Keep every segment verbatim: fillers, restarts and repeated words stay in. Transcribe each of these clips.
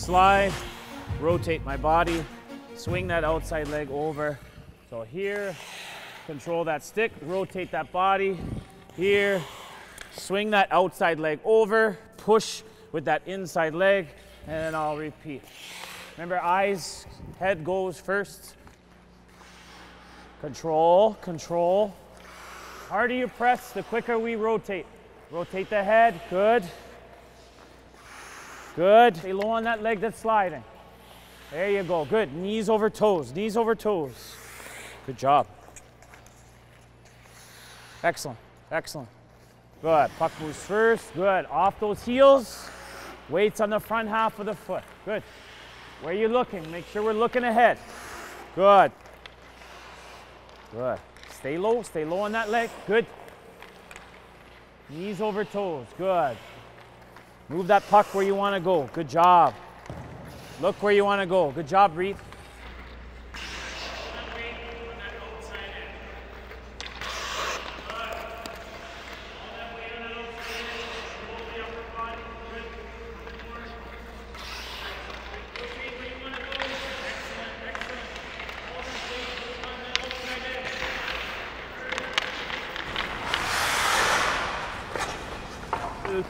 slide, rotate my body, swing that outside leg over. So here, control that stick, rotate that body. Here, swing that outside leg over, push with that inside leg, and then I'll repeat. Remember, eyes, head goes first. Control, control. The harder you press, the quicker we rotate. Rotate the head, good. Good, stay low on that leg that's sliding. There you go, good, knees over toes, knees over toes. Good job. Excellent, excellent. Good, puck moves first, good. Off those heels, weights on the front half of the foot, good. Where are you looking? Make sure we're looking ahead. Good. Good. Stay low, stay low on that leg, good. Knees over toes, good. Move that puck where you want to go, good job. Look where you want to go, good job, breathe.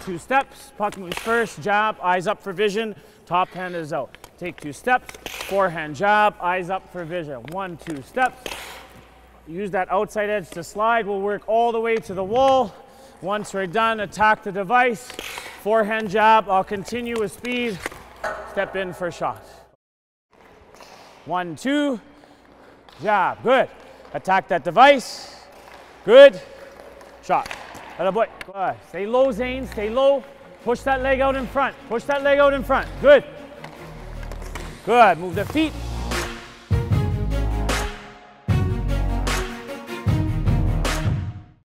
Two steps, puck moves first, jab, eyes up for vision, top hand is out. Take two steps, forehand jab, eyes up for vision. One, two steps. Use that outside edge to slide. We'll work all the way to the wall. Once we're done, attack the device. Forehand jab, I'll continue with speed. Step in for shot. One, two, jab, good. Attack that device, good, shot. Atta boy. Good. Stay low, Zane. Stay low. Push that leg out in front. Push that leg out in front. Good. Good. Move the feet.